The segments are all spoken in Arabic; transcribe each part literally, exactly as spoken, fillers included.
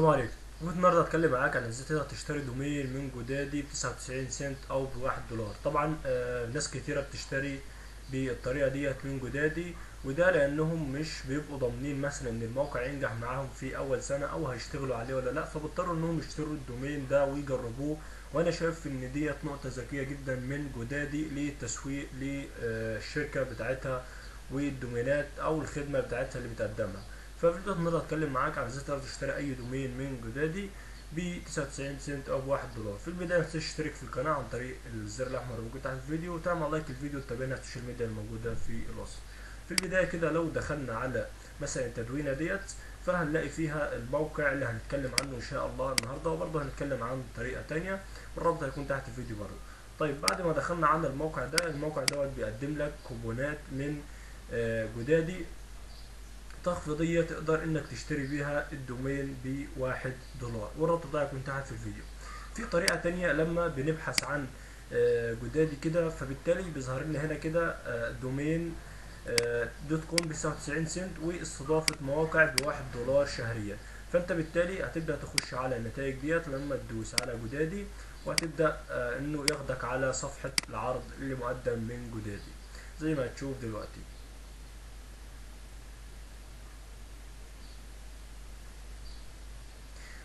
السلام عليكم. جيت النهارده اتكلم معاك عن ازاي تقدر تشتري دومين من جودادي ب تسعة وتسعين سنت او ب واحد دولار. طبعا آه ناس كتيره بتشتري بالطريقه ديت من جودادي، وده لانهم مش بيبقوا ضامنين مثلا ان الموقع ينجح معاهم في اول سنه او هيشتغلوا عليه ولا لا، فبيضطروا انهم يشتروا الدومين ده ويجربوه. وانا شايف ان ديت نقطه ذكيه جدا من جودادي للتسويق للشركه بتاعتها والدومينات او الخدمه بتاعتها اللي بتقدمها. ففي فيديو النهارده هتكلم معاك عن ازاي تقدر تشتري اي دومين من جودادي ب تسعة وتسعين سنت او ب واحد دولار. في البدايه متنساش تشترك في القناه عن طريق الزر الاحمر الموجود تحت الفيديو، وتعمل لايك الفيديو وتابعنا على السوشيال ميديا الموجوده في الوصف. في البدايه كده لو دخلنا على مثلا التدوينه ديت فهنلاقي فيها الموقع اللي هنتكلم عنه ان شاء الله النهارده، وبرضه هنتكلم عن طريقه ثانيه والرابط هيكون تحت الفيديو برضه. طيب بعد ما دخلنا على الموقع ده، الموقع دوت بيقدم لك كوبونات من جودادي تخفيضية تقدر انك تشتري بيها الدومين بواحد دولار، والرابط ده هيكون تحت في الفيديو. في طريقة تانية لما بنبحث عن جودادي كده، فبالتالي بيظهر لنا هنا كده دومين دوت كوم ب تسعة وتسعين سنت واستضافة مواقع بواحد دولار شهريا. فانت بالتالي هتبدأ تخش على النتائج ديت لما تدوس على جودادي، وهتبدأ انه ياخدك على صفحة العرض اللي مقدم من جودادي زي ما هتشوف دلوقتي.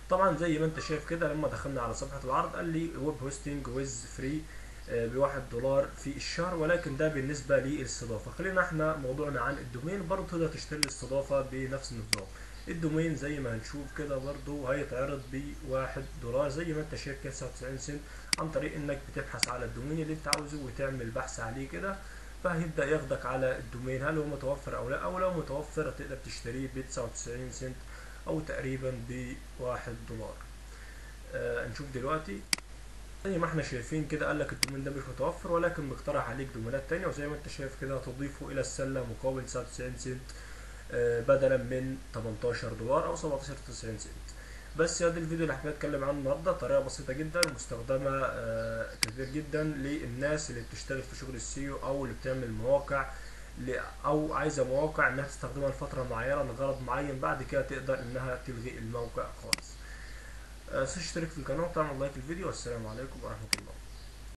طبعا زي ما انت شايف كده لما دخلنا على صفحه العرض قال لي ويب هوستنج ويز فري بواحد دولار في الشهر، ولكن ده بالنسبه للاستضافه. خلينا احنا موضوعنا عن الدومين، برضه تقدر تشتري الاستضافه بنفس النظام. الدومين زي ما هنشوف كده برضه هيتعرض بواحد دولار زي ما انت شايف كده تسعة وتسعين سنت، عن طريق انك بتبحث على الدومين اللي انت عاوزه وتعمل بحث عليه كده، فهيبدا ياخدك على الدومين هل هو متوفر او لا، او لو متوفر تقدر تشتريه ب تسعة وتسعين سنت او تقريبا بواحد دولار. آه نشوف دلوقتي زي ما احنا شايفين كده قال لك الدومين ده مش متوفر، ولكن مقترح عليك دومينات تانية، وزي ما انت شايف كده تضيفه الى السله مقابل تسعة وتسعين سنت آه بدلا من تمنتاشر دولار او سبعتاشر تسعين سنت. بس يا دي الفيديو اللي احنا هنتكلم عنه النهارده، طريقه بسيطه جدا مستخدمه آه كتير جدا للناس اللي بتشتغل في شغل السيو او اللي بتعمل مواقع او عايزه مواقع انها تستخدمها لفتره معينه لغرض معين، بعد كده تقدر انها تلغي الموقع خالص. أه اشترك في القناه وتعمل لايك الفيديو، والسلام عليكم ورحمه الله.